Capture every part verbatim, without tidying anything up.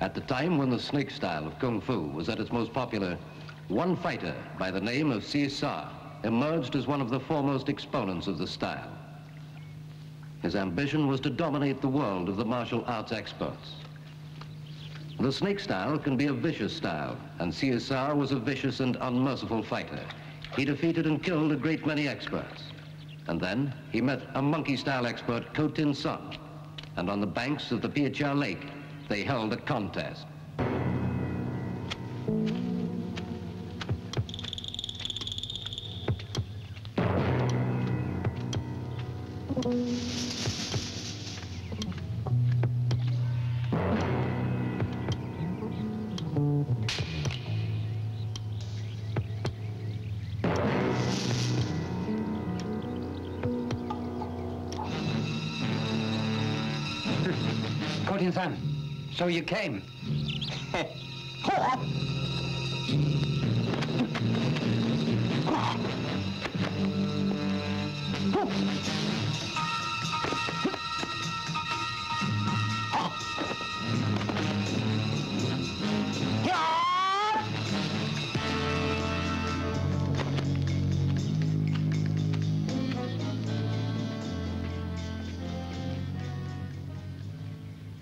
At the time when the snake style of Kung Fu was at its most popular, one fighter by the name of Si Sao emerged as one of the foremost exponents of the style. His ambition was to dominate the world of the martial arts experts. The snake style can be a vicious style, and Si Sao was a vicious and unmerciful fighter. He defeated and killed a great many experts. And then he met a monkey style expert, Ko Tin Sun, and on the banks of the Pia Chao Lake, they held a contest. Ko Tin Sun, so you came.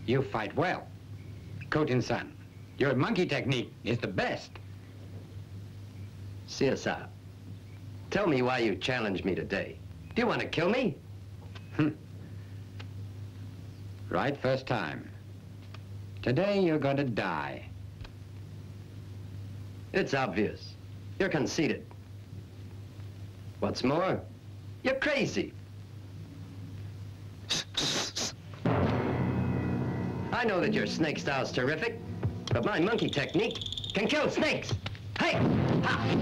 You fight well, Ko Tin Sun. Your monkey technique is the best. Si Sao, tell me why you challenged me today. Do you want to kill me? Hm. Right first time. Today you're going to die. It's obvious. You're conceited. What's more, you're crazy. I know that your snake style's terrific, but my monkey technique can kill snakes. Hey! Ha!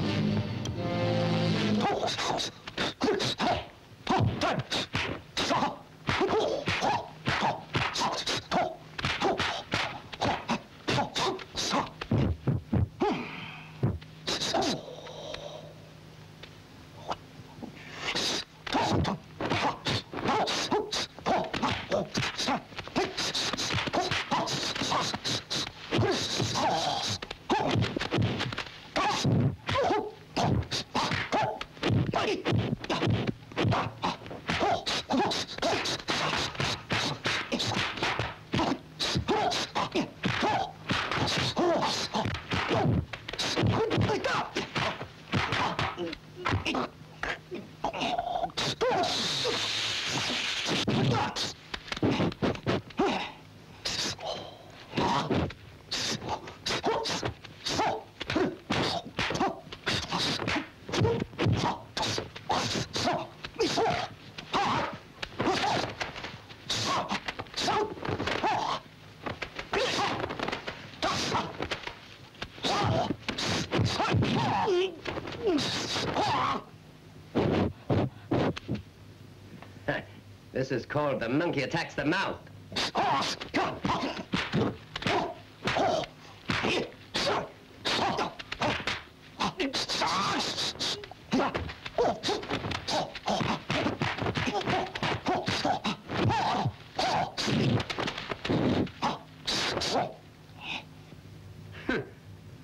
This is called the monkey attacks the mouth.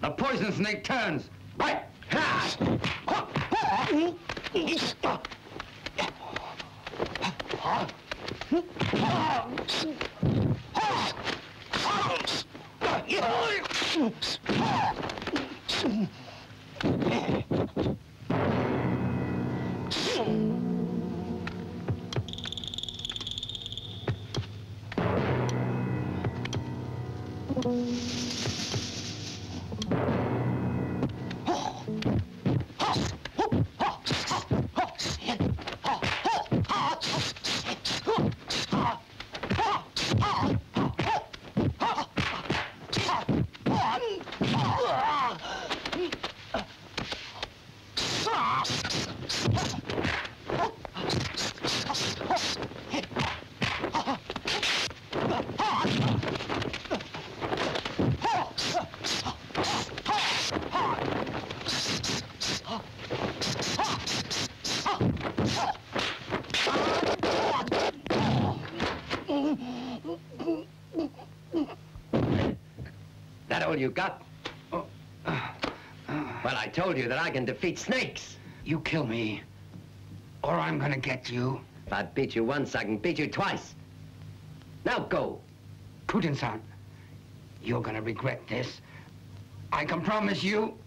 The poison snake turns. Right. You got? Oh. Oh. Well, I told you that I can defeat snakes. You kill me, or I'm gonna get you. If I beat you once, I can beat you twice. Now go. Ko Tin Sun, you're gonna regret this. I can promise you.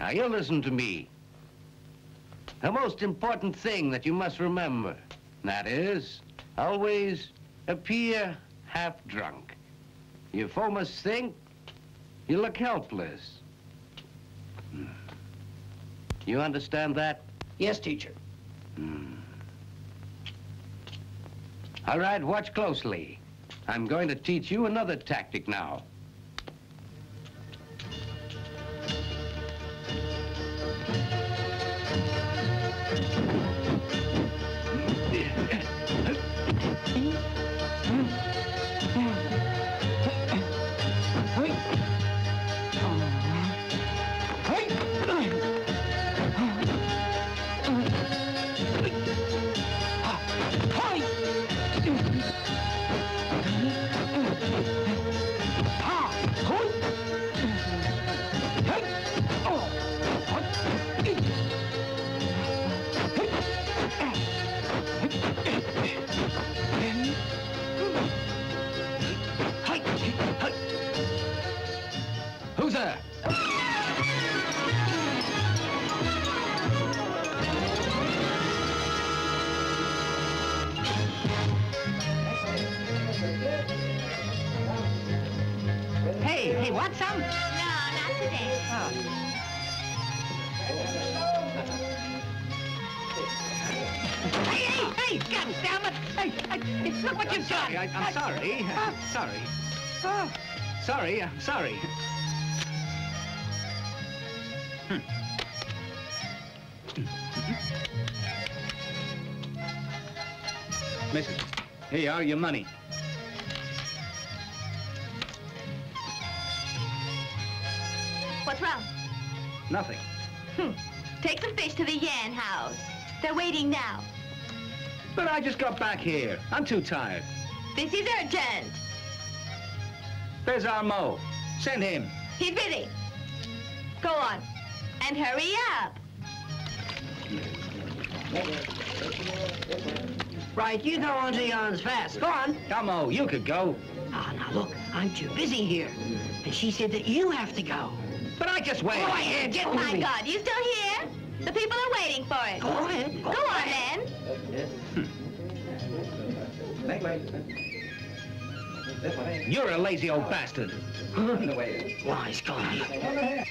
Now, you listen to me. The most important thing that you must remember, that is, always appear half-drunk. You foamers think you look helpless. You understand that? Yes, teacher. Hmm. All right, watch closely. I'm going to teach you another tactic now. Sorry, I'm sorry. Hmm. Missus, here you are, your money. What's What's wrong? Nothing. Hmm. Take the fish to the Yan house. They're waiting now. But I just got back here. I'm too tired. This is urgent. There's our Mo. Send him. He's busy. Go on. And hurry up. Right, you go on to Jan's fast. Go on. Come on, you could go. Ah, oh, now look, I'm too busy here. And she said that you have to go. But I just wait. Go ahead, get moving. My God, you still here? The people are waiting for it. Go ahead. Go, go on, ahead. Then. Hmm. Make way. You're a lazy old bastard. Wise guy.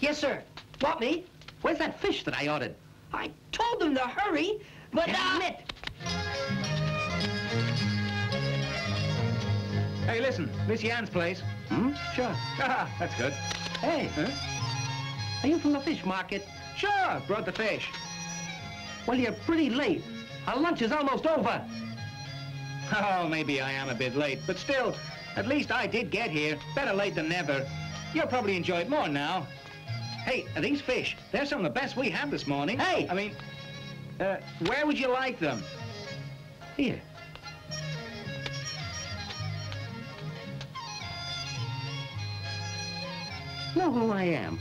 Yes, sir. Want me? Where's that fish that I ordered? I told them to hurry, but damn it! Hey, listen, Miss Yan's place. Hmm? Sure. Ah, that's good. Hey, huh? Are you from the fish market? Sure, brought the fish. Well, you're pretty late. Our lunch is almost over. Oh, maybe I am a bit late, but still, at least I did get here. Better late than never. You'll probably enjoy it more now. Hey, these fish, they're some of the best we have this morning. Hey! I mean, uh, where would you like them? Here. Know who I am?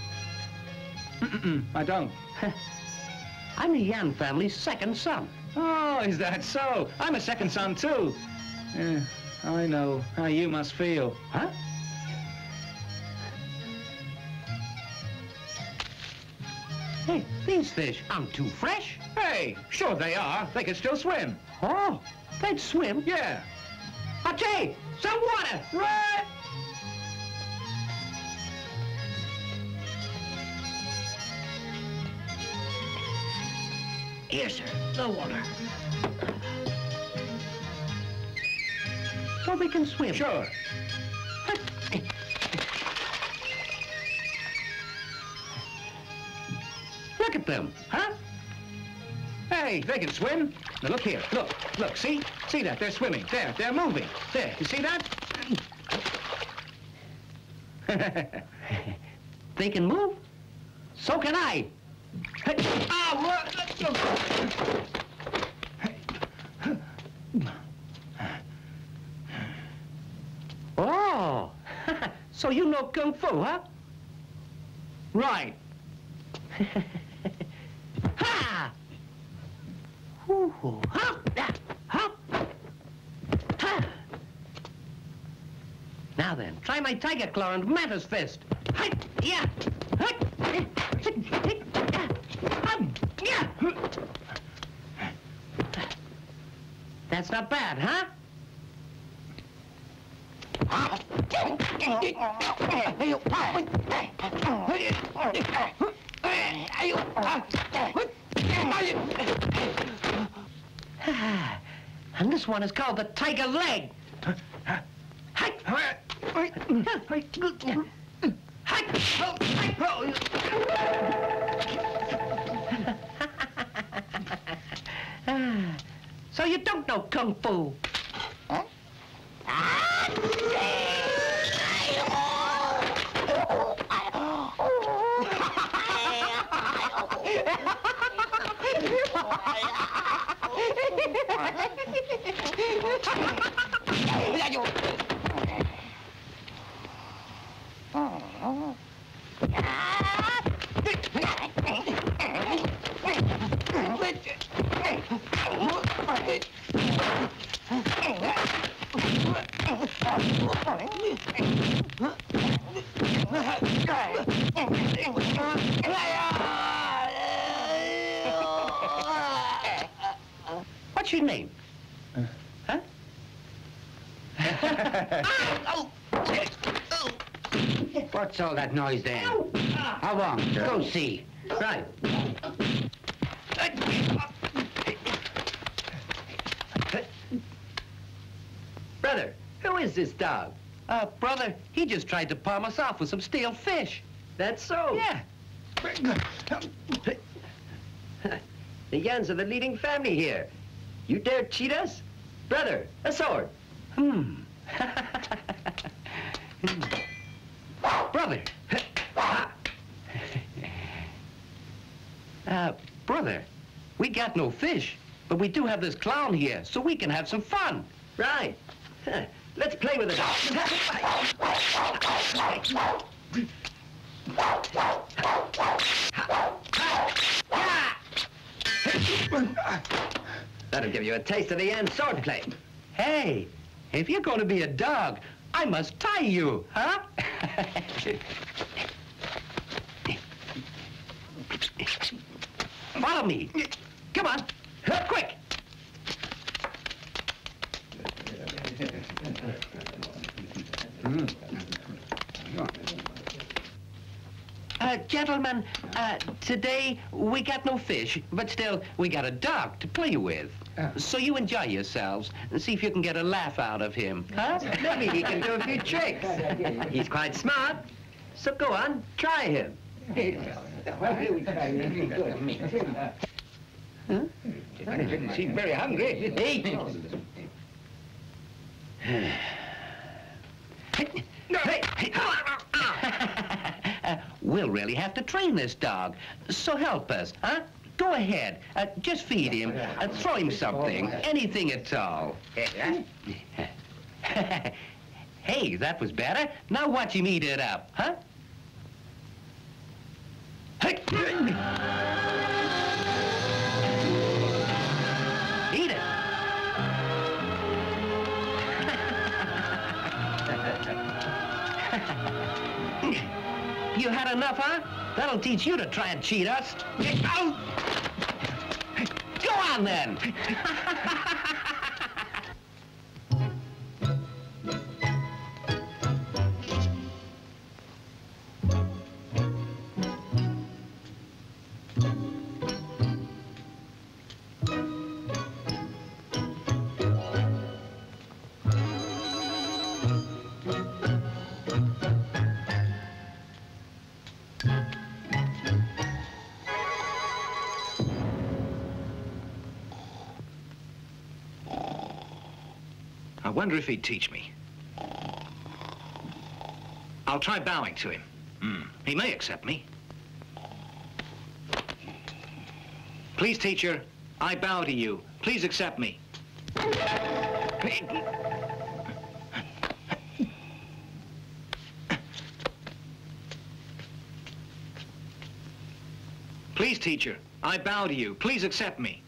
Mm-mm, I don't. I'm the Yan family's second son. Oh, is that so? I'm a second son, too. Uh, I know how you must feel. Huh? Hey, these fish aren't too fresh. Hey, sure they are. They can still swim. Oh, they'd swim? Yeah. Okay, some water. Right. Here, sir, the water. So they can swim? Sure. Look at them, huh? Hey, they can swim. Now look here, look, look, see? See that? They're swimming. There, they're moving. There, you see that? They can move? So can I. Hey. Ah, let's go. Oh, so you know Kung Fu, huh? Right. Ha! Hoo hoo! Hop! Hop! Ha! Now then, try my tiger claw and mantis fist. Hi! Yeah! Hi! Yeah! That's not bad, huh? And this one is called the tiger leg. So you don't know Kung Fu. Huh? What's your name? Uh. Huh? Ah! Oh! Oh! What's all that noise then? How long? Sure. Go see. Right. Brother, who is this dog? Uh, brother, he just tried to palm us off with some stale fish. That's so? Yeah. The Yans are the leading family here. You dare cheat us? Brother, a sword. Hmm. Brother. Uh, brother, we got no fish, but we do have this clown here, so we can have some fun. Right. Huh. Let's play with it. That'll give you a taste of the Yan sword play. Hey, if you're going to be a dog, I must tie you, huh? Follow me. Come on, quick. Uh, gentlemen, uh, today we got no fish, but still we got a dog to play with. Oh. So you enjoy yourselves and see if you can get a laugh out of him, huh? Maybe he can do a few tricks. He's quite smart, so go on, try him. Huh? She's very hungry. Eat. uh, we'll really have to train this dog, so help us, huh? Go ahead, uh, just feed him, uh, throw him something, anything at all. Hey, that was better. Now watch him eat it up, huh? Eat it. You had enough, huh? That'll teach you to try and cheat us. Oh. Go on, then. I wonder if he'd teach me. I'll try bowing to him. Mm. He may accept me. Please, teacher, I bow to you. Please accept me. Please, teacher, I bow to you. Please accept me.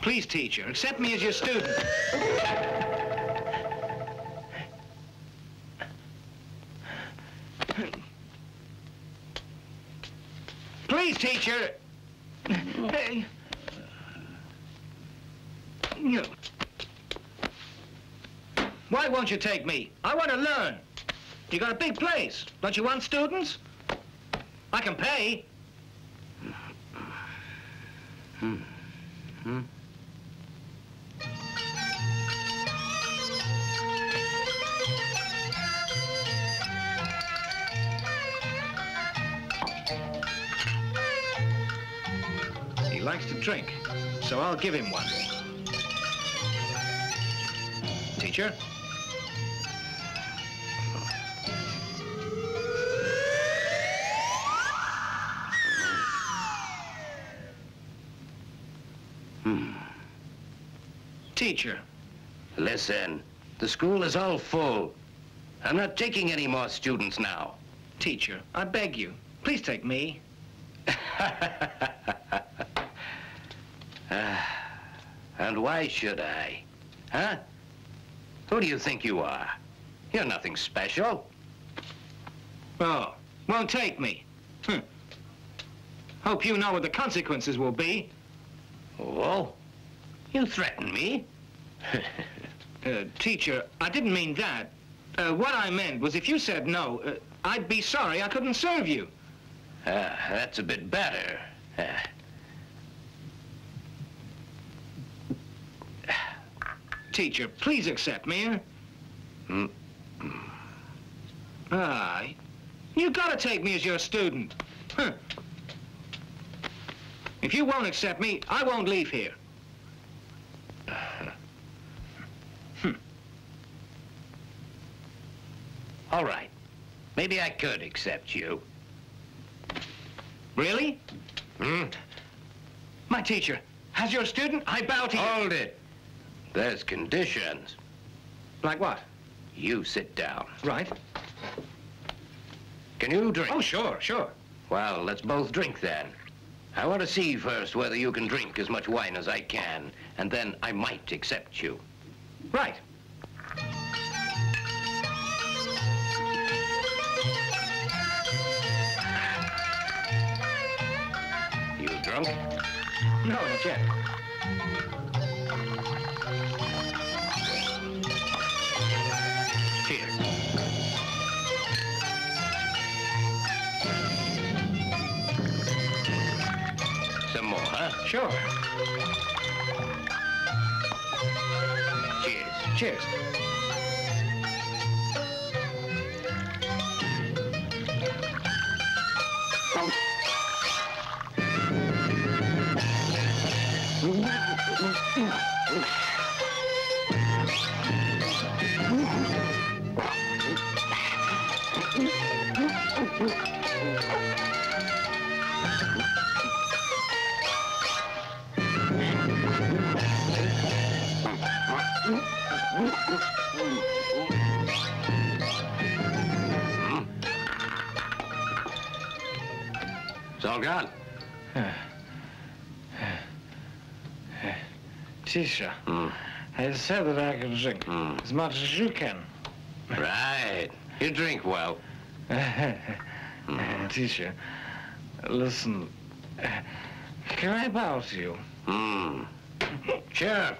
Please, teacher, accept me as your student. Please, teacher. Hey. Why won't you take me? I want to learn. You got a big place. Don't you want students? I can pay. Hmm. Hmm. He likes to drink, so I'll give him one. Teacher? Hmm. Teacher. Listen, the school is all full. I'm not taking any more students now. Teacher, I beg you, please take me. Ah, and why should I? Huh? Who do you think you are? You're nothing special. Oh, won't take me. Hm. Hope you know what the consequences will be. Oh, you threaten me. uh, teacher, I didn't mean that. Uh, what I meant was if you said no, uh, I'd be sorry I couldn't serve you. Ah, uh, that's a bit better. Uh. Teacher, please accept me. Huh? Mm. Ah, you gotta take me as your student. Huh. If you won't accept me, I won't leave here. Uh-huh. Hmm. All right. Maybe I could accept you. Really? Hmm? My teacher, as your student, I bow to you. Hold it. There's conditions. Like what? You sit down. Right. Can you drink? Oh, sure, sure. Well, let's both drink then. I want to see first whether you can drink as much wine as I can, and then I might accept you. Right. You drunk? No, not yet. Sure. Cheers. Cheers. Oh. It's all gone. Uh, uh, uh, Teacher, mm. I said that I can drink mm. as much as you can. Right. You drink well. mm. Teacher, listen. Uh, can I bow to you? Mm. Sure.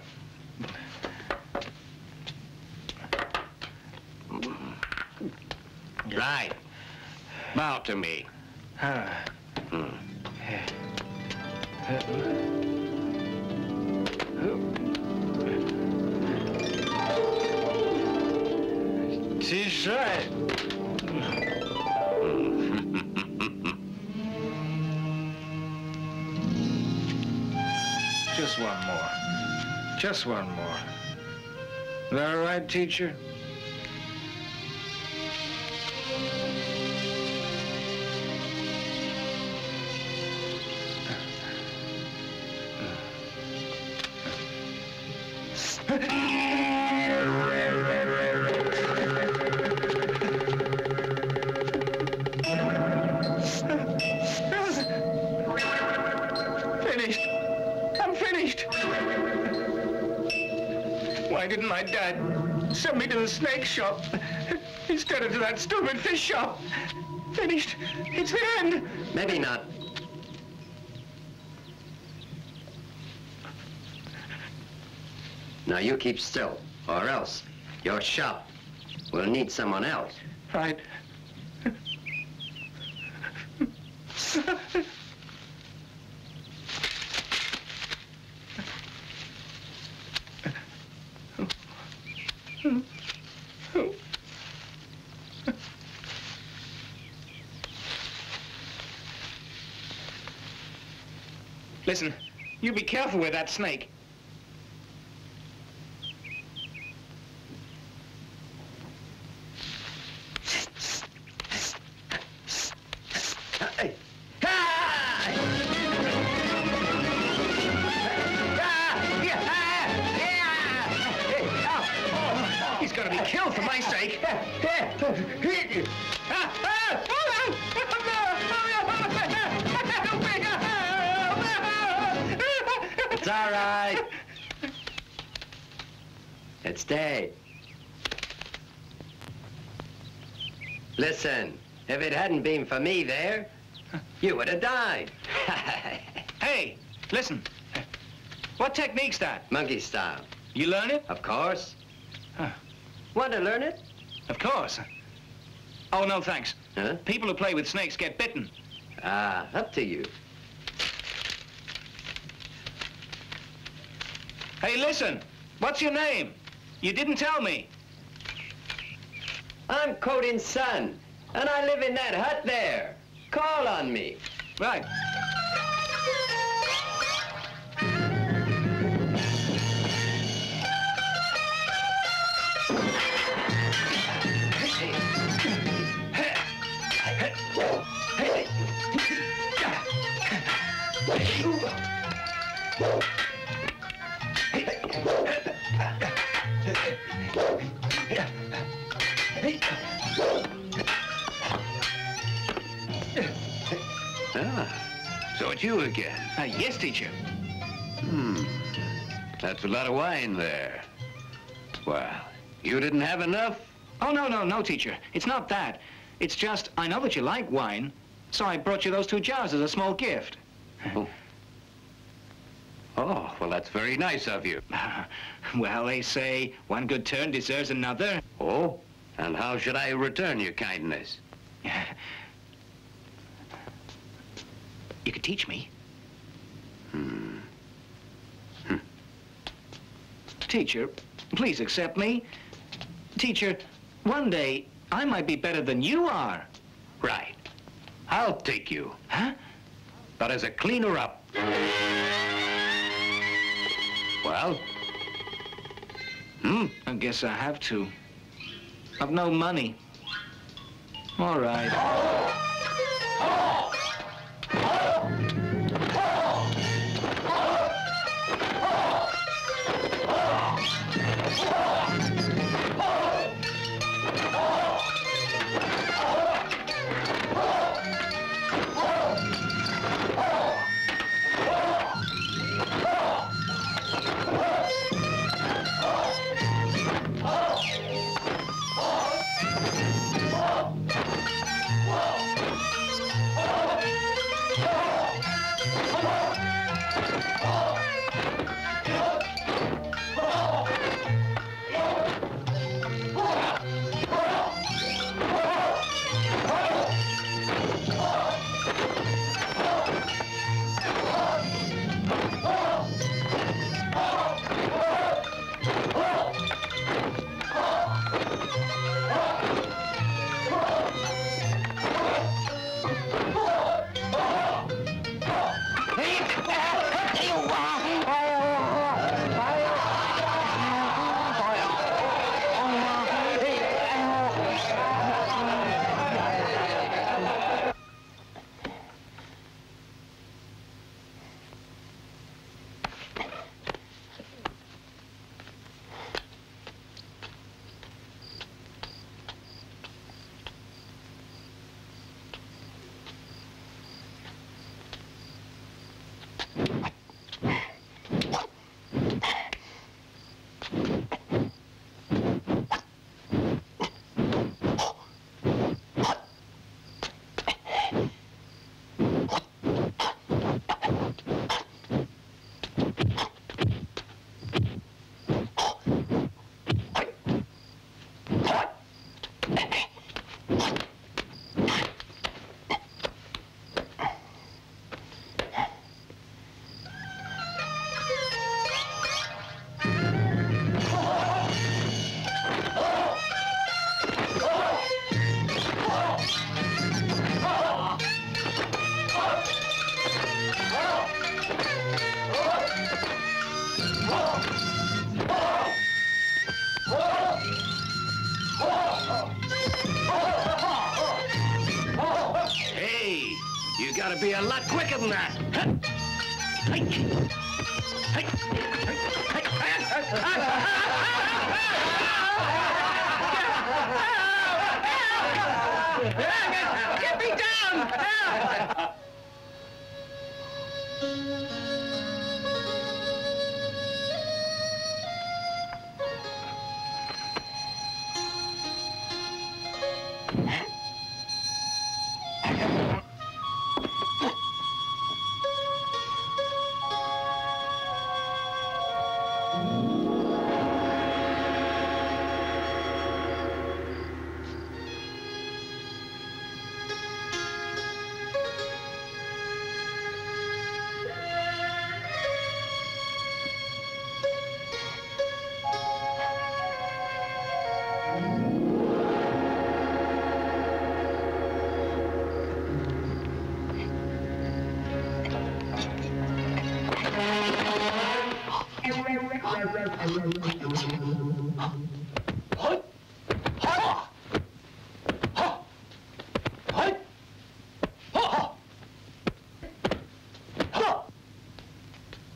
Right. Bow to me. Huh. Hmm. T-shirt. Just one more. Just one more. Is that all right, teacher? Snake shop instead of to that stupid fish shop. Finished. It's the end. Maybe not. Now you keep still, or else your shop will need someone else. Right. Listen, you be careful with that snake. He's gonna be killed for my sake. It's all right. Let's stay. Listen, if it hadn't been for me there, you would have died. Hey, listen. What technique's that? Monkey style. You learn it? Of course. Huh. Want to learn it? Of course. Oh, no, thanks. Huh? People who play with snakes get bitten. Ah, up to you. Hey, listen. What's your name? You didn't tell me. I'm Ko Tin Sun, and I live in that hut there. Call on me. Right. Ah, so it's you again. Uh, yes, teacher. Hmm, that's a lot of wine there. Well, you didn't have enough? Oh, no, no, no, teacher. It's not that. It's just, I know that you like wine, so I brought you those two jars as a small gift. Oh. Oh, well, that's very nice of you. Uh, well, they say one good turn deserves another. Oh, and how should I return your kindness? You could teach me. Hmm. Hm. Teacher, please accept me. Teacher, one day I might be better than you are. Right. I'll take you. Huh? But as a cleaner-up. Well? Hmm? I guess I have to. I've no money. All right. Be a lot quicker than that. Hey. Hey. Hey. Get me down!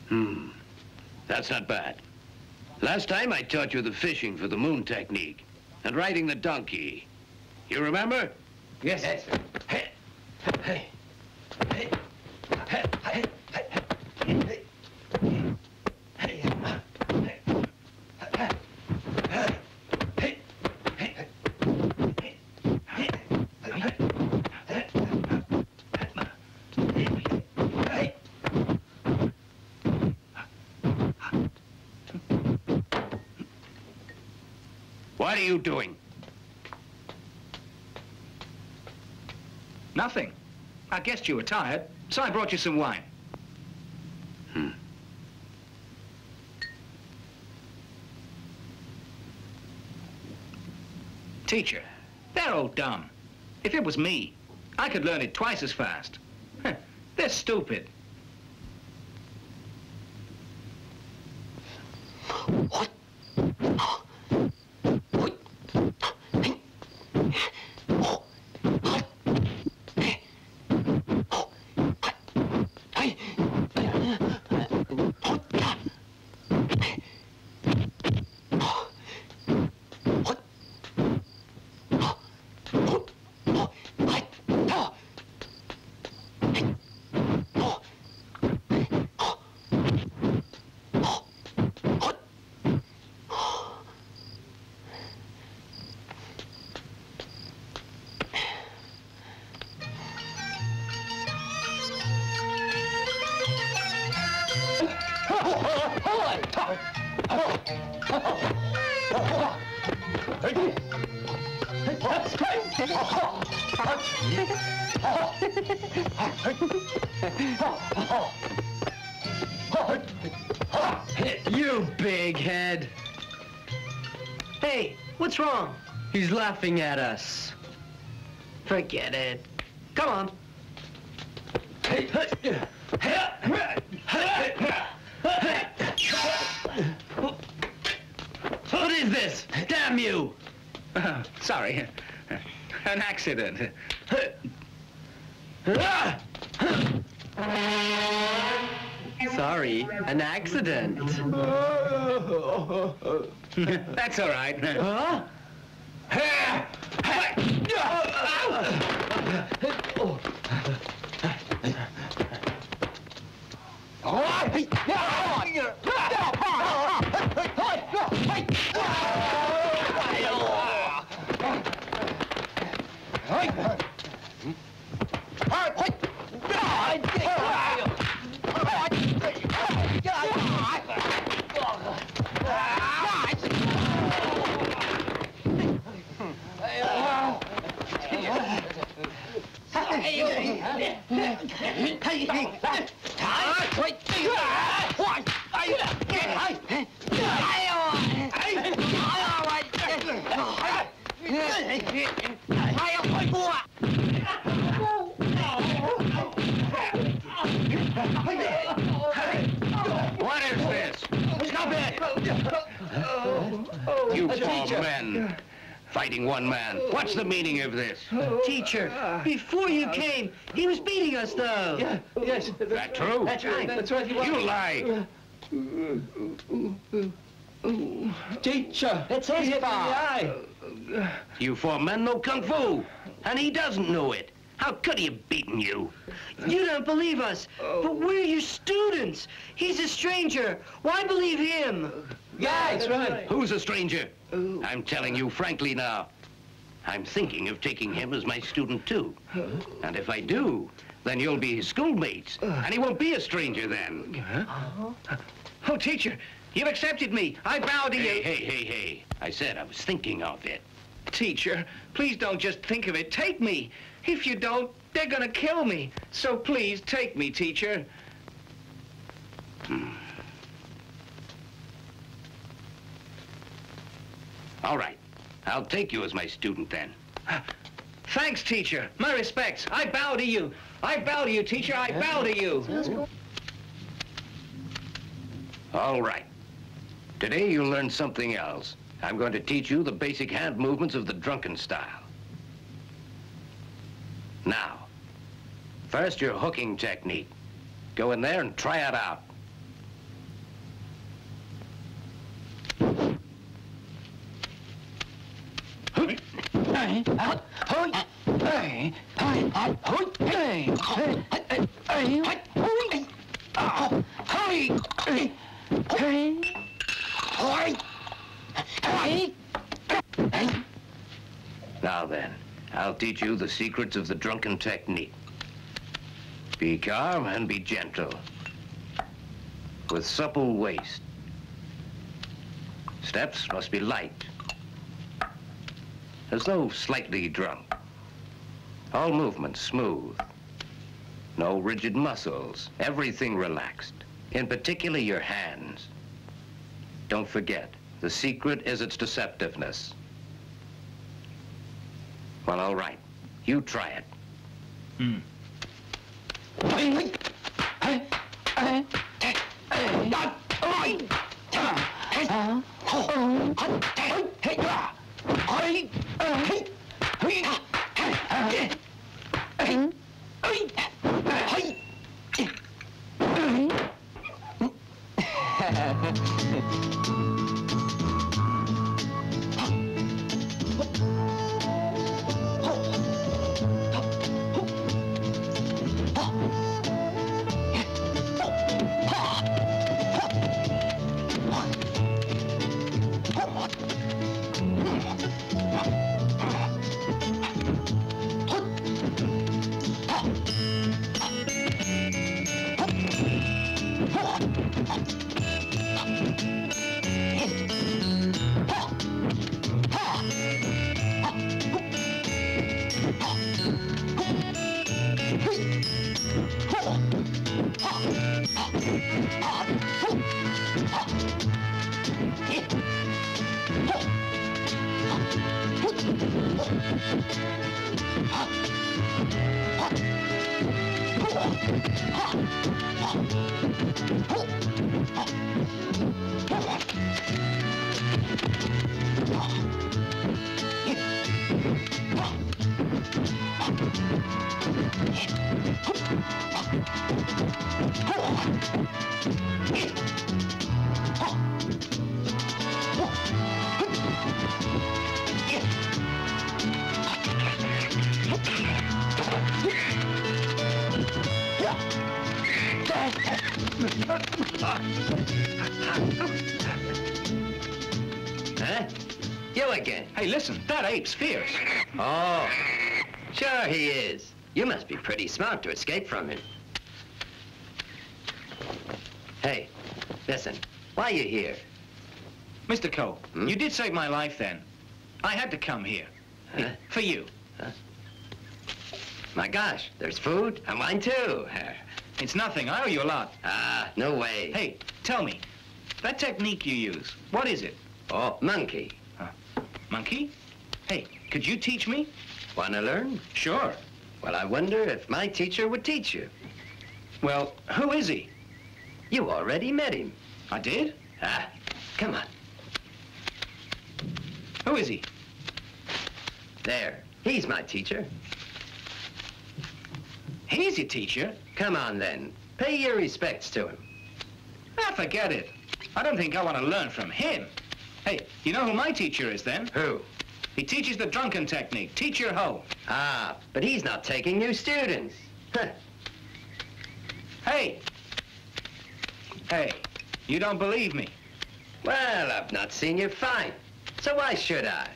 Hmm, that's not bad. Last time I taught you the fishing for the moon technique and riding the donkey. You remember? Yes, yes, sir. Hey, hey, hey, hey, hey. What are you doing? Nothing. I guessed you were tired, so I brought you some wine. Hmm. Teacher, they're all dumb. If it was me, I could learn it twice as fast. They're stupid. What? You big head. Hey, what's wrong? He's laughing at us. Forget it. Come on. Hey, hey, hey, hey. What is this? Damn you! Uh, sorry. An accident. Sorry, an accident. That's all right. Huh? What is this? Stop it! You four men fighting one man. What's the meaning of this? Teacher, before you came, he was beating us, though. Yeah, yes. Is that true? That's right. That's right. You lie. Teacher, it's his fault. You four men know kung fu, and he doesn't know it. How could he have beaten you? You don't believe us, but we're your students. He's a stranger. Why believe him? Yeah, that's right. Who's a stranger? Ooh. I'm telling you frankly now. I'm thinking of taking him as my student too. And if I do, then you'll be his schoolmates, and he won't be a stranger then. Huh? Oh, teacher, you've accepted me. I bow to hey, you. Hey, hey, hey. I said I was thinking of it. Teacher, please don't just think of it. Take me. If you don't, they're gonna kill me. So please take me, teacher. Hmm. All right. I'll take you as my student then. Thanks, teacher. My respects. I bow to you. I bow to you, teacher. I bow to you. All right. Today you'll learn something else. I'm going to teach you the basic hand movements of the drunken style. Now, first your hooking technique. Go in there and try it out. Now then, I'll teach you the secrets of the drunken technique. Be calm and be gentle, with supple waist. Steps must be light, as though slightly drunk. All movements smooth, no rigid muscles, everything relaxed, in particular your hands. Don't forget, the secret is its deceptiveness. Well, all right, you try it. Mm. Huh? You again. Hey, listen, that ape's fierce. Oh, sure he is. You must be pretty smart to escape from him. Hey, listen, why are you here? Mister Ko, hmm? You did save my life then. I had to come here. Huh? For you. Huh? My gosh, there's food and wine too. It's nothing. I owe you a lot. Ah, uh, no way. Hey, tell me, that technique you use, what is it? Oh, monkey. Huh. Monkey? Hey, could you teach me? Wanna learn? Sure. Well, I wonder if my teacher would teach you. Well, who is he? You already met him. I did? Ah, come on. Who is he? There, he's my teacher. He's your teacher? Come on, then. Pay your respects to him. Ah, forget it. I don't think I want to learn from him. Hey, you know who my teacher is, then? Who? He teaches the drunken technique, Teacher Ho. Ah, but he's not taking new students. Huh. Hey. Hey, you don't believe me. Well, I've not seen you fight, so why should I?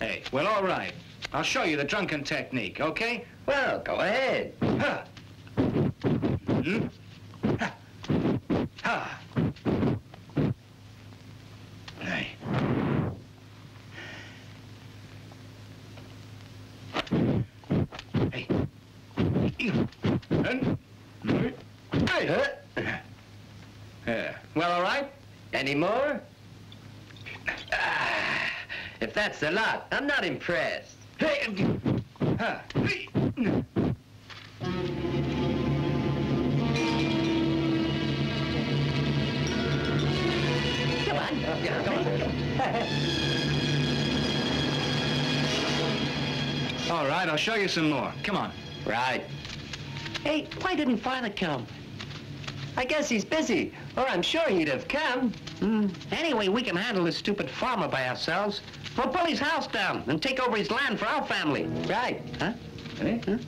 Hey, well, all right. I'll show you the drunken technique, okay? Well, go ahead. Huh. Hmm? Ha. Ha. Hey. Hey. Hey. Huh? Yeah. Well, all right? Any more? Ah, if that's a lot, I'm not impressed. Hey. Huh. Hey. Come on, on. Yeah, come on. All right, I'll show you some more. Come on. Right. Hey, why didn't Father come? I guess he's busy, or I'm sure he'd have come. Mm. Anyway, we can handle this stupid farmer by ourselves. We'll pull his house down and take over his land for our family. Right, huh? Eh? Huh?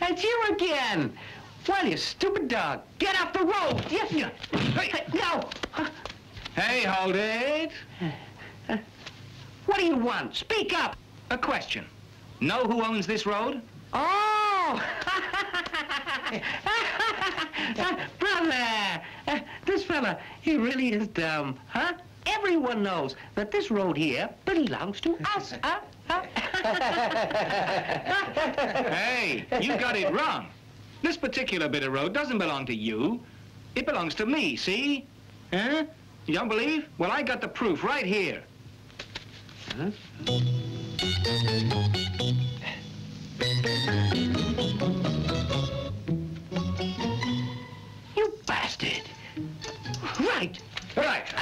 That's you again. Well, you stupid dog. Get off the road. Yes, you. Hey, no. Hey, hold it. What do you want? Speak up. A question. Know who owns this road? Oh! Brother! Uh, this fella, he really is dumb, huh? Everyone knows that this road here belongs to us, huh? huh? Hey, you got it wrong. This particular bit of road doesn't belong to you. It belongs to me, see? Huh? You don't believe? Well, I got the proof right here. Huh? You bastard! Right! Right!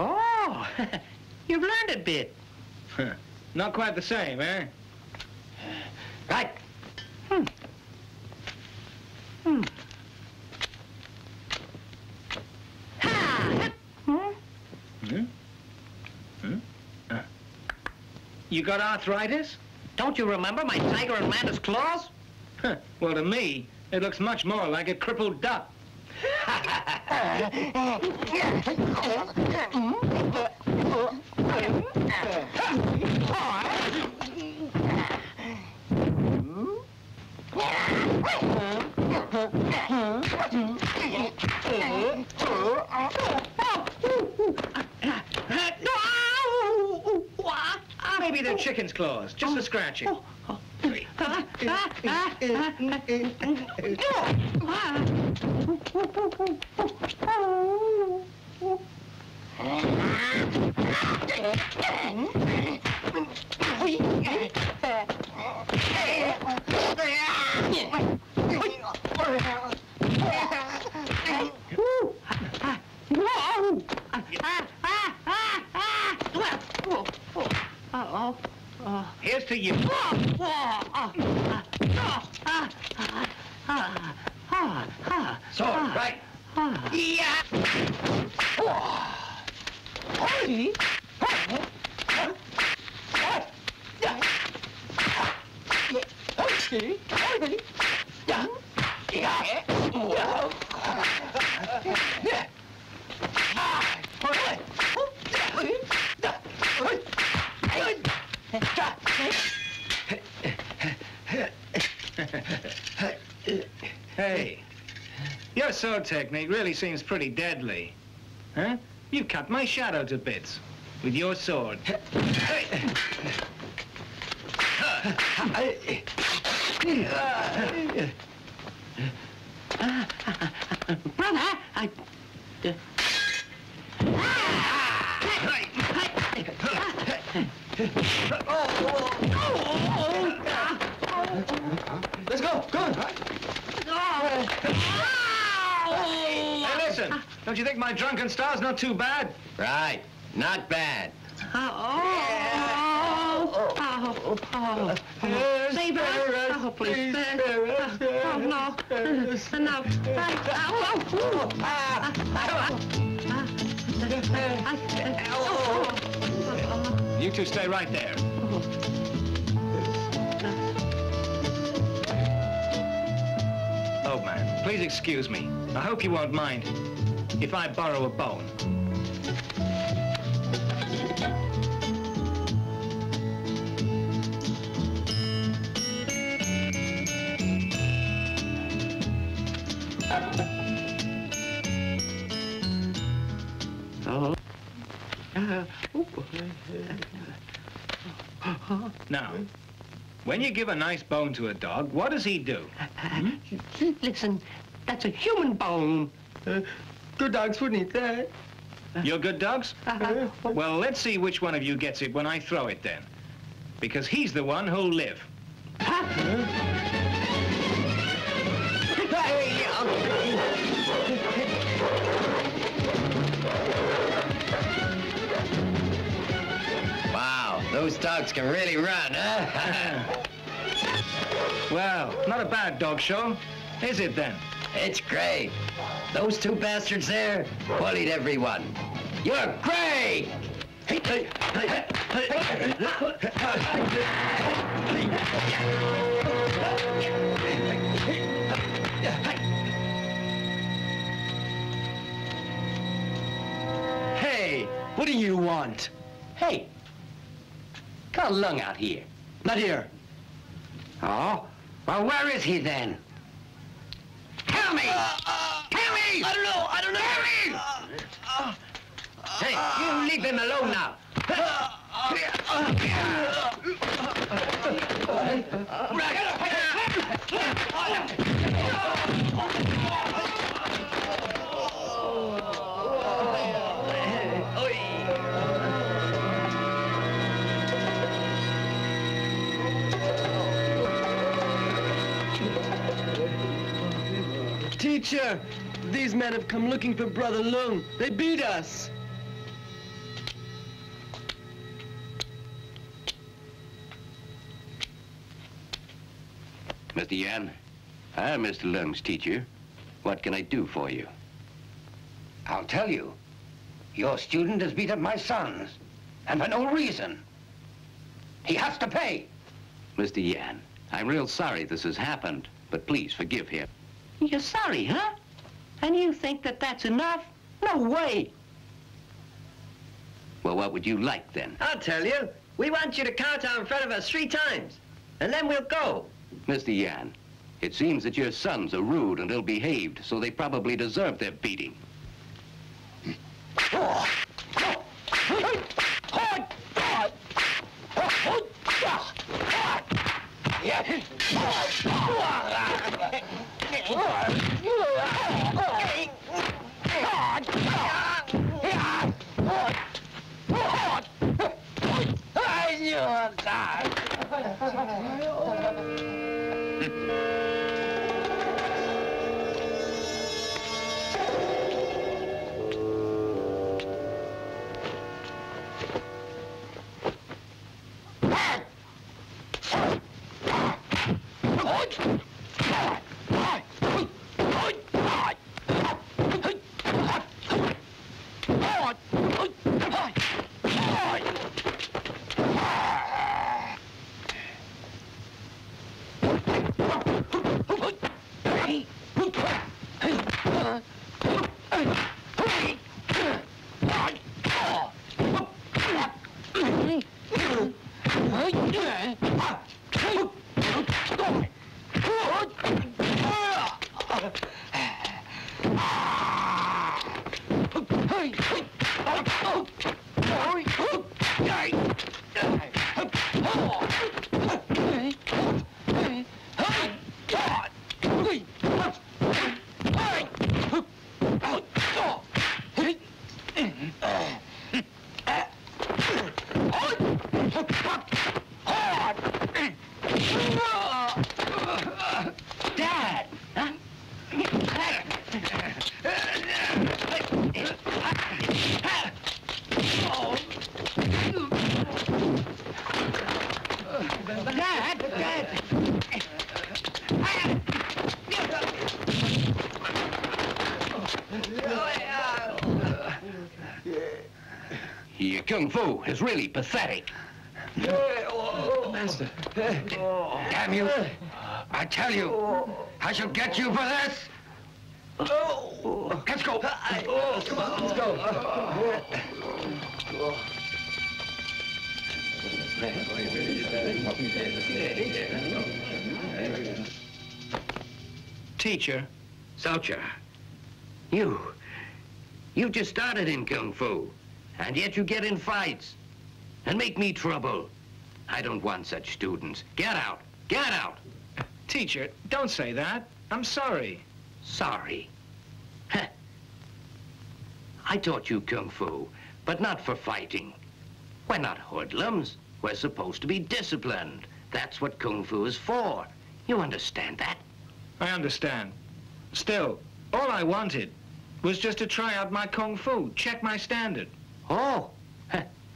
Oh! You've learned a bit. Not quite the same, eh? Right! Hmm. Hmm. Ha! Huh? Hmm? Hmm? Uh. You got arthritis? Don't you remember my tiger and mantis claws? Huh. Well, to me, it looks much more like a crippled duck. Maybe they're chicken's claws, just for scratching. Here's to you. So, right. Yeah. Hey, your sword technique really seems pretty deadly. Huh? You cut my shadow to bits with your sword. Brother, I... Let's go, go on. Hey, listen, don't you think my drunken star's not too bad? Right, not bad. Oh, oh, oh, oh. Save us. Oh, please. Oh, no. No. Oh, oh. You two stay right there. Oh, man, please excuse me. I hope you won't mind if I borrow a bone. Now, when you give a nice bone to a dog, what does he do? Uh, hmm? Listen, That's a human bone. Uh, good dogs wouldn't eat that. You're good dogs? Uh-huh. Well, let's see which one of you gets it when I throw it then. Because he's the one who'll live. Huh? Wow, those dogs can really run, huh? Well, not a bad dog show, is it then? It's great. Those two bastards there bullied everyone. You're great! Hey, what do you want? Hey, got a lung out here. Not here. Oh, well, where is he then? Tell me! Uh, uh, Tell me! I don't know, I don't know! Tell me! Uh, uh, uh, hey, you leave him alone now! Uh, uh, Teacher, these men have come looking for Brother Lung. They beat us. Mister Yan, I'm Mister Lung's teacher. What can I do for you? I'll tell you. Your student has beat up my sons, and for no reason. He has to pay. Mister Yan, I'm real sorry this has happened, but please forgive him. You're sorry, huh? And you think that that's enough? No way. Well, what would you like then? I'll tell you. We want you to count out in front of us three times, and then we'll go. Mister Yan, it seems that your sons are rude and ill-behaved, so they probably deserve their beating. Kung Fu is really pathetic. Master. Damn you. I tell you, I shall get you for this. Let's go. Come on, let's go. Teacher. Sao-cha, you, you just started in Kung Fu. And yet you get in fights and make me trouble. I don't want such students. Get out, get out. Teacher, don't say that. I'm sorry. Sorry. I taught you Kung Fu, but not for fighting. We're not hoodlums. We're supposed to be disciplined. That's what Kung Fu is for. You understand that? I understand. Still, all I wanted was just to try out my Kung Fu, check my standard. Oh,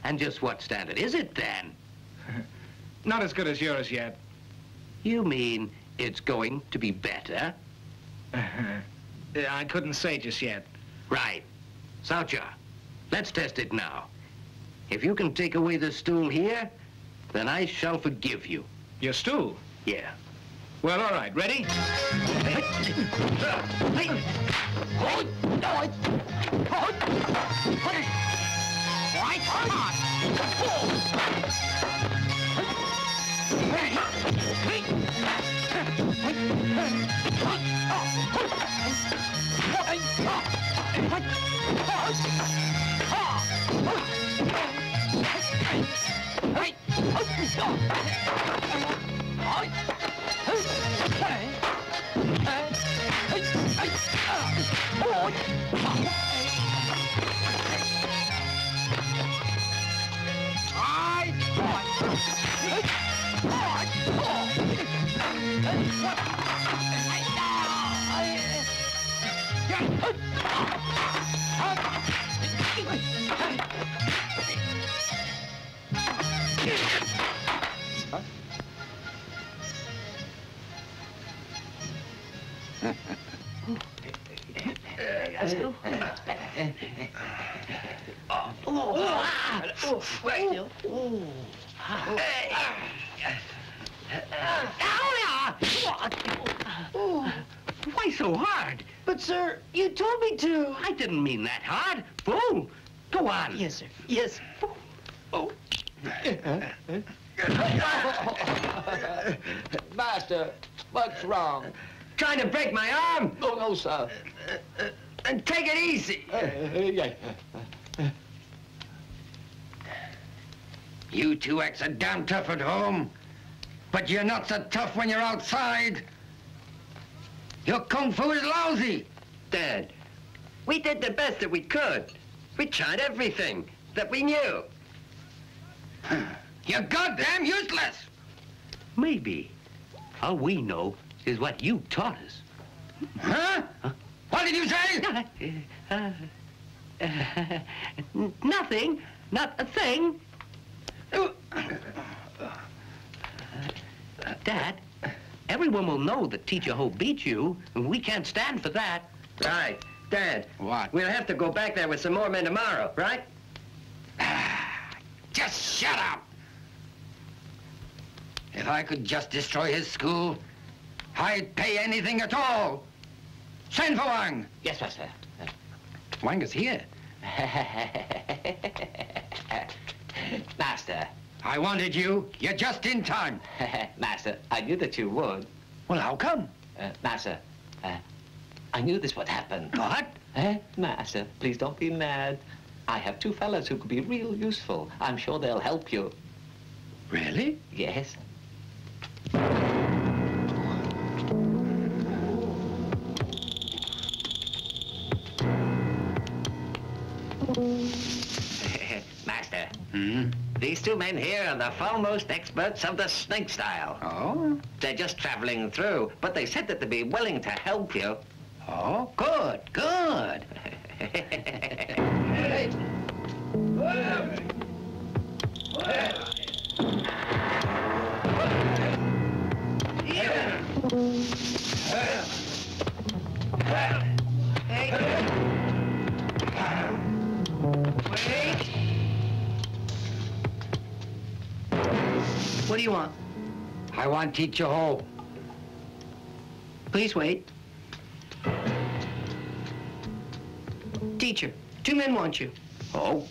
and just what standard is it then? Not as good as yours yet. You mean it's going to be better? I couldn't say just yet. Right. Saucha, let's test it now. If you can take away the stool here, then I shall forgive you. Your stool? Yeah. Well, all right, ready? Why so hard? But, sir, you told me to. I didn't mean that hard. Boom. Go on. Yes, sir. Yes. Oh. Master, what's wrong? Trying to break my arm? Oh, no, sir. And take it easy. You two acts are damn tough at home, but you're not so tough when you're outside. Your Kung Fu is lousy. Dad, we did the best that we could. We tried everything that we knew. You're goddamn useless. Maybe. All we know is what you taught us. Huh? Huh? What did you say? Uh, uh, uh, nothing. Not a thing. Uh, Dad, everyone will know that Teacher Ho beat you, and we can't stand for that. Right. Dad. What? We'll have to go back there with some more men tomorrow, right? Just shut up! If I could just destroy his school, I'd pay anything at all. Send for Wang. Yes, Master. Wang is here. Master. I wanted you. You're just in time. Master, I knew that you would. Well, how come? Uh, Master, uh, I knew this would happen. What? Eh? Master, please don't be mad. I have two fellas who could be real useful. I'm sure they'll help you. Really? Yes. Master, hmm? These two men here are the foremost experts of the snake style. Oh? They're just traveling through, but they said that they'd be willing to help you. Oh, good, good. Hey. Hey. Hey. What do you want? I want Teacher Ho. Please wait. Teacher, two men want you. Oh?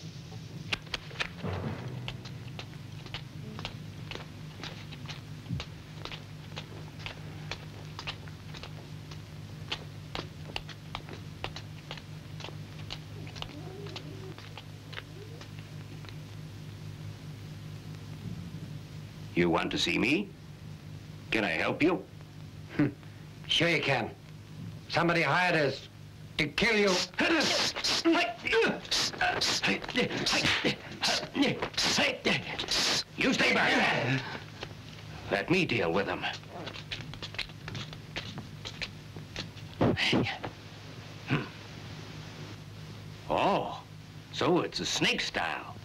You want to see me? Can I help you? Sure you can. Somebody hired us to kill you. You stay back. Let me deal with them. Oh, so it's a snake style.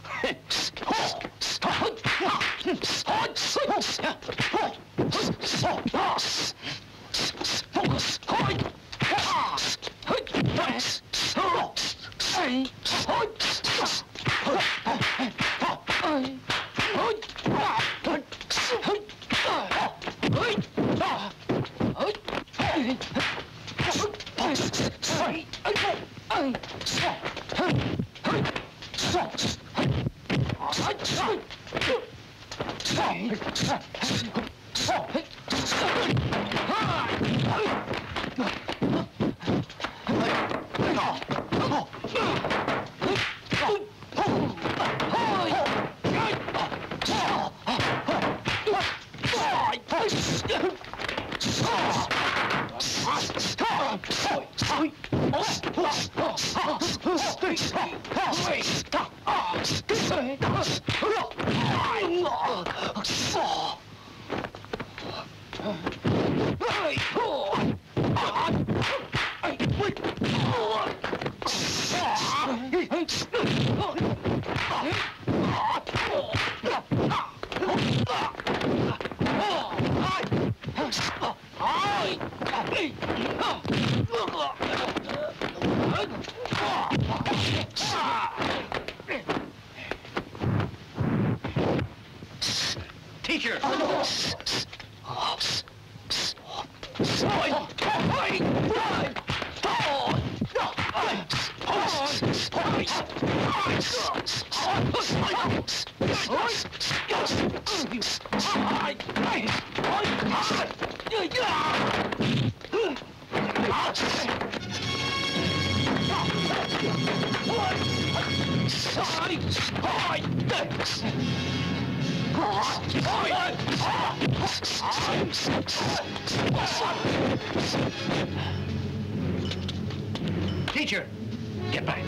Teacher! Teacher, get back.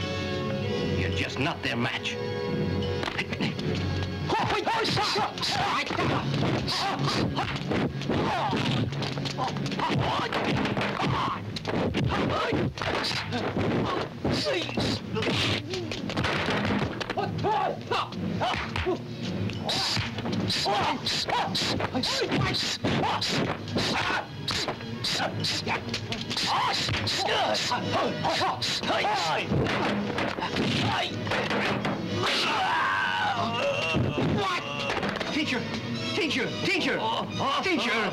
You're just not their match. What? Teacher, teacher, teacher, teacher. Teacher!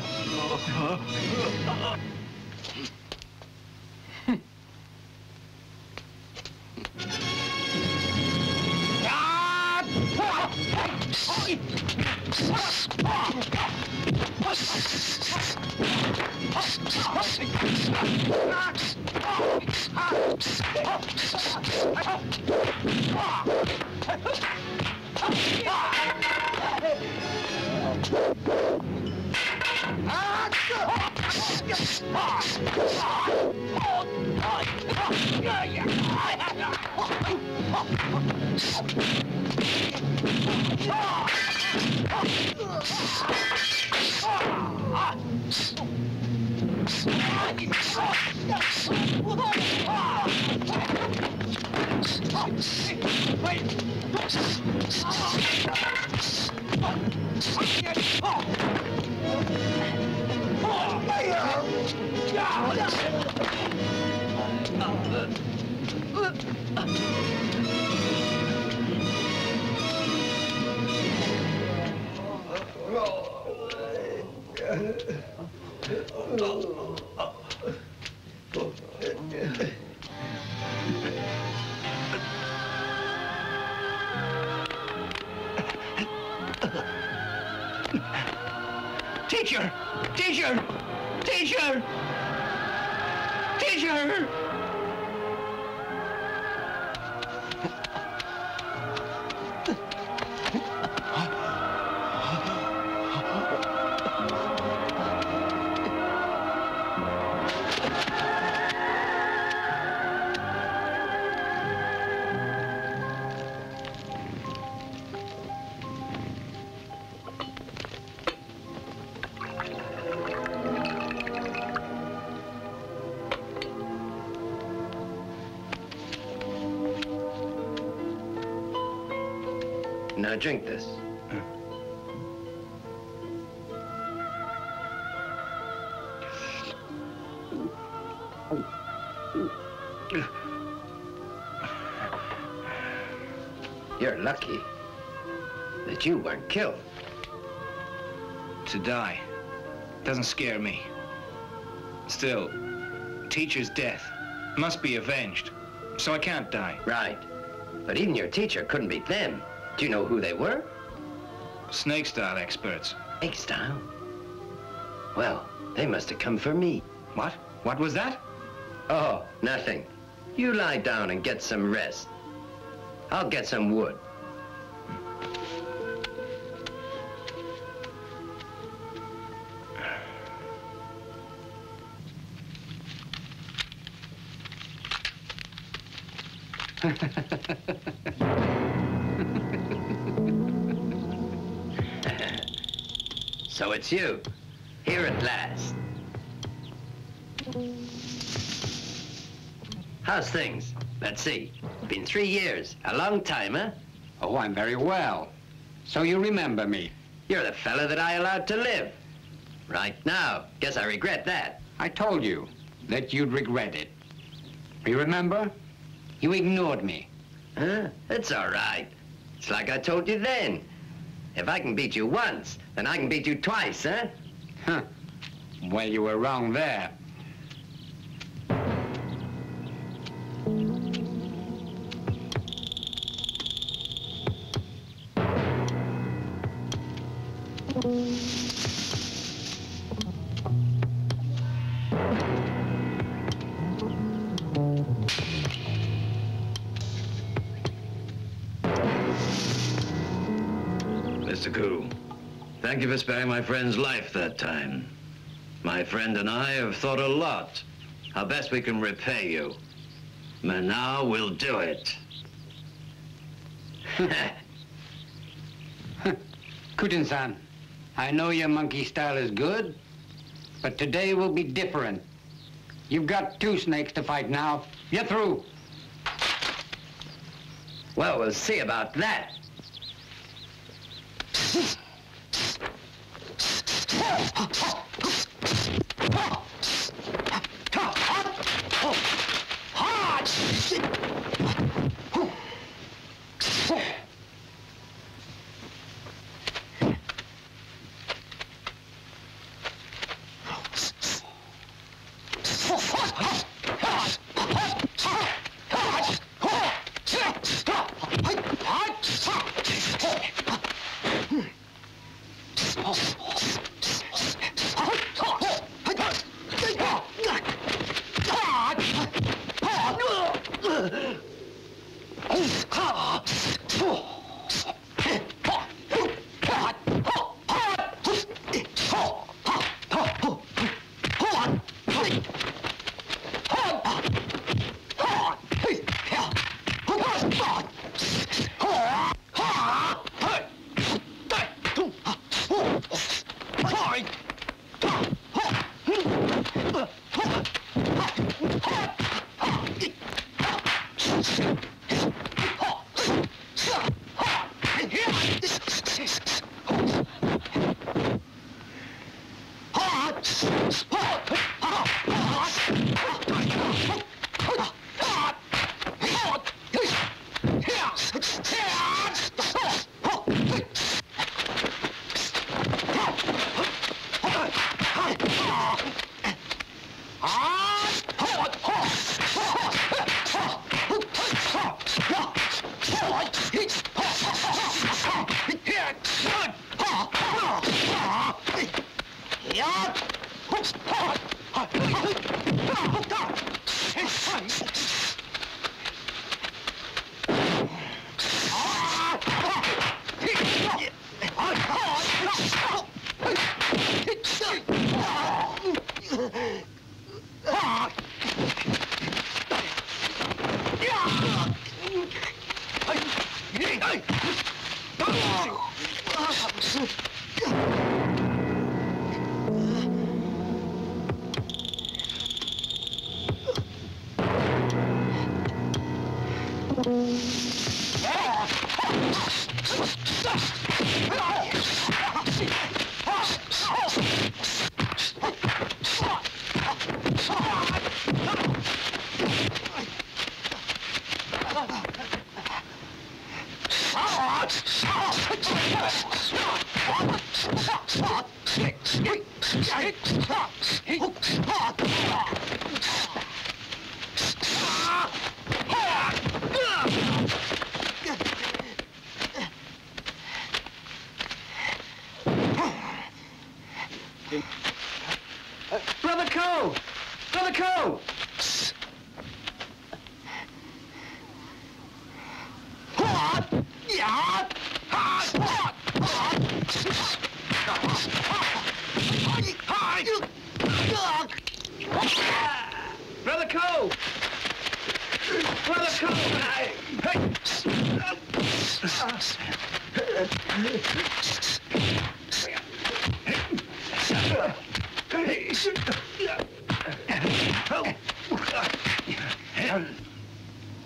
Teacher! Teacher! Teacher! Now drink this. You're lucky that you weren't killed. To die doesn't scare me. Still, teacher's death must be avenged, so I can't die. Right. But even your teacher couldn't beat them. Do you know who they were? Snake-style experts. Snake-style? Well, they must have come for me. What? What was that? Oh, nothing. You lie down and get some rest. I'll get some wood. So it's you, here at last. How's things? Let's see. Been three years, a long time, huh? Oh, I'm very well. So you remember me. You're the fella that I allowed to live. Right now, guess I regret that. I told you that you'd regret it. You remember? You ignored me. Huh? That's all right. It's like I told you then. If I can beat you once, then I can beat you twice, huh? Huh. Well, you were wrong there. Thank you for sparing my friend's life that time. My friend and I have thought a lot how best we can repay you. But now we'll do it. Ko Tin Sun, I know your monkey style is good, but today will be different. You've got two snakes to fight now. You're through. Well, we'll see about that. What?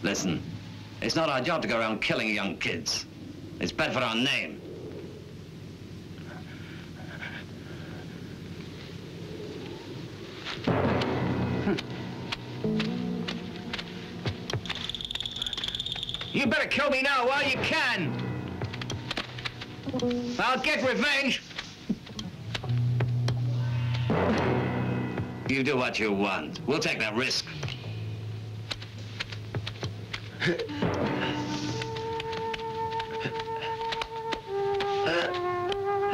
Listen, it's not our job to go around killing young kids. It's bad for our name. You better kill me now while you can. I'll get revenge. You do what you want. We'll take that risk. Uh,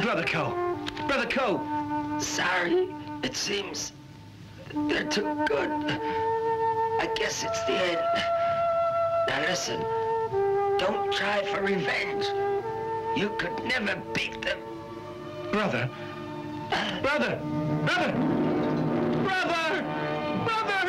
Brother Ko, Brother Ko. Sorry, it seems they're too good. I guess it's the end. Now listen, don't try for revenge. You could never beat them. Brother, uh, brother, brother, brother, brother, brother.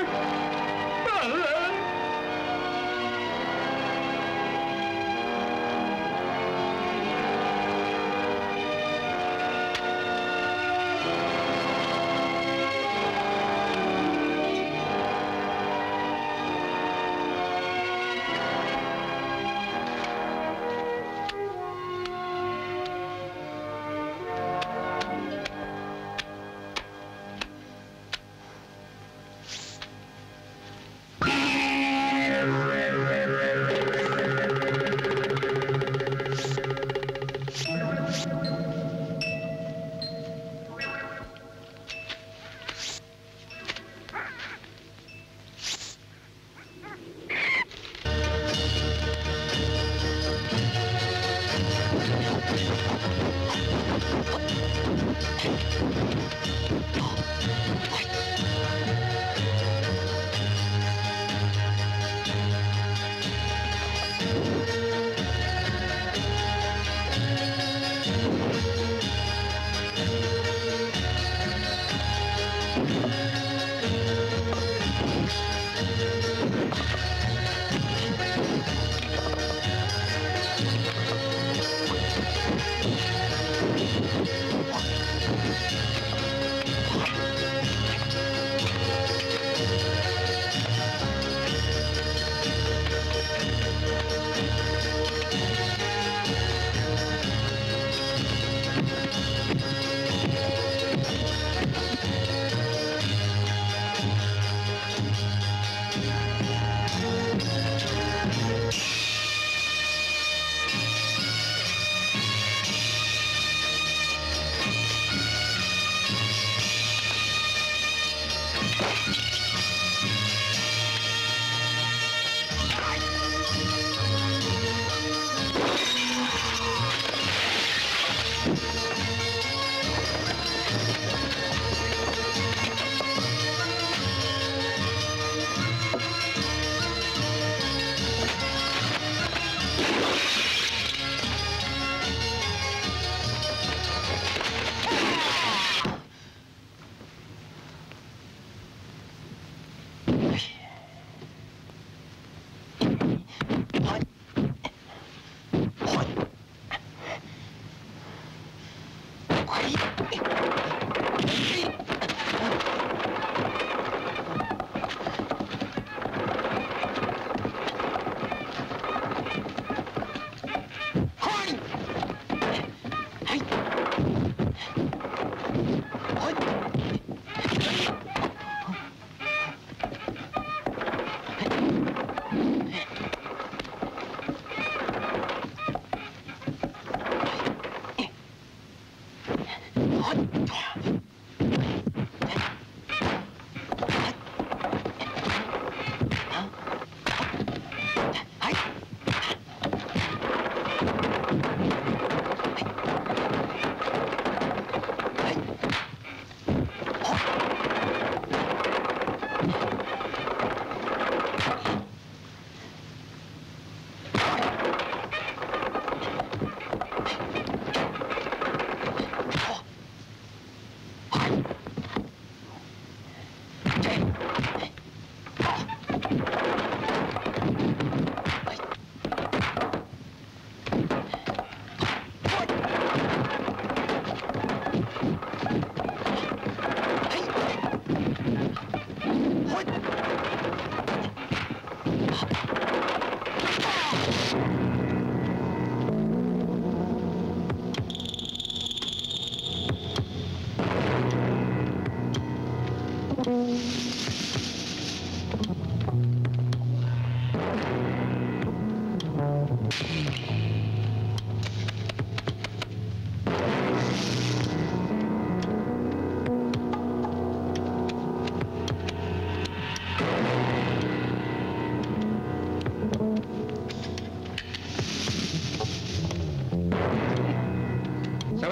So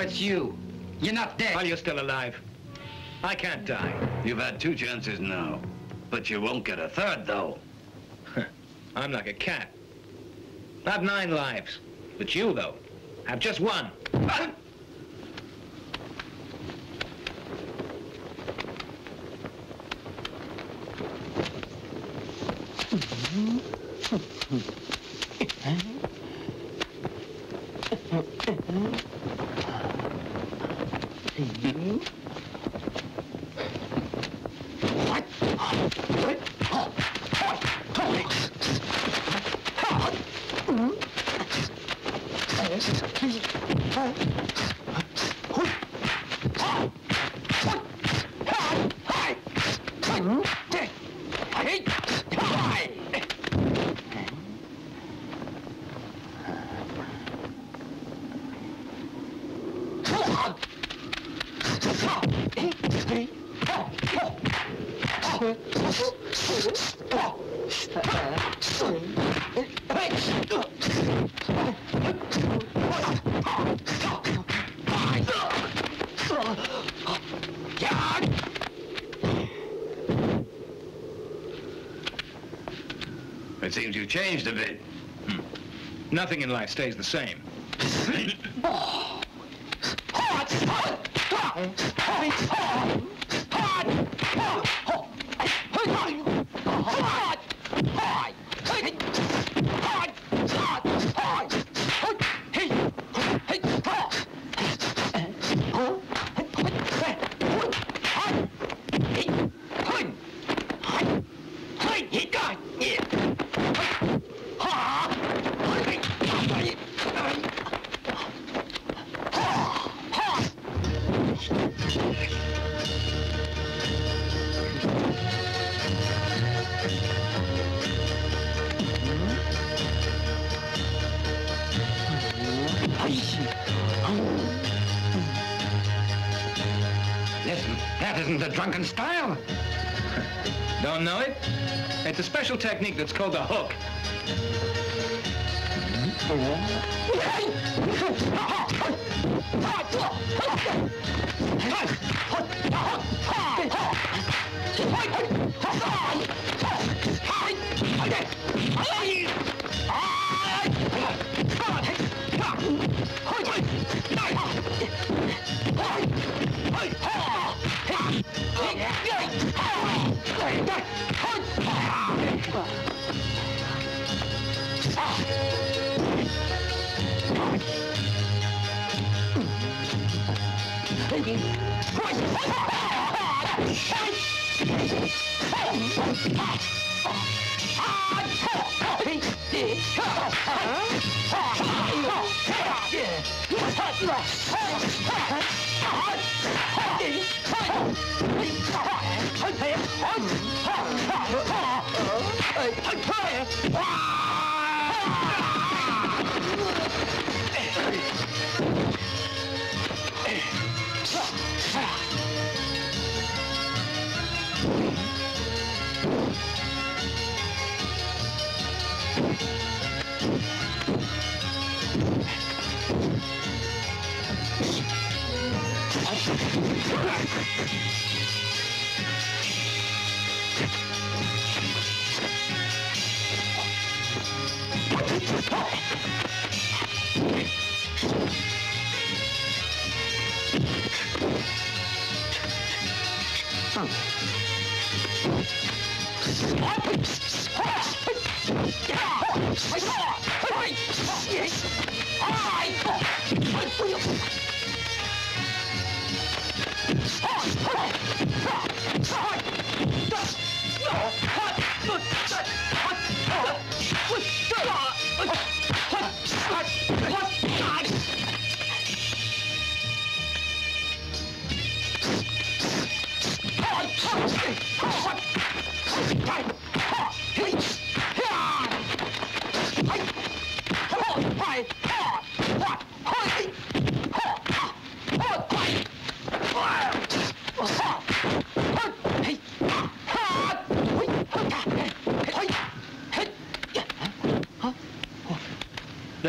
it's you. You're not dead. While you're still alive, I can't die. You've had two chances now, but you won't get a third, though. I'm like a cat. I have nine lives, but you, though, have just one. Ah! It seems you changed a bit. Hmm. Nothing in life stays the same. Technique that's called a hook. What?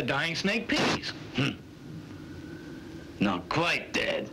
the dying snake peas. Hm. Not quite dead.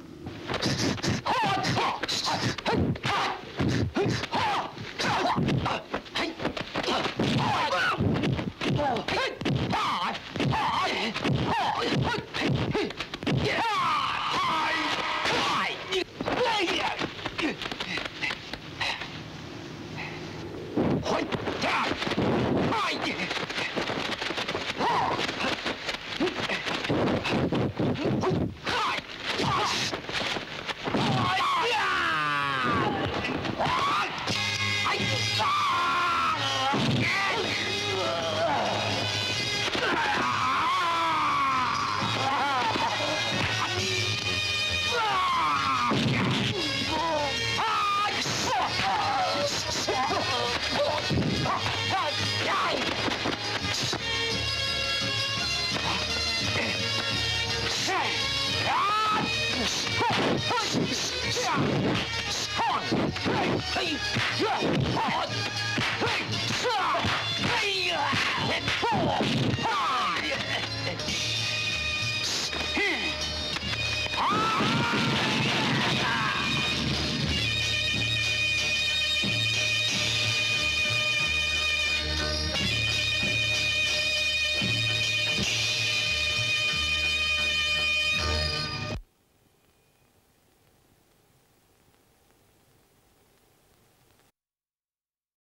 Hey!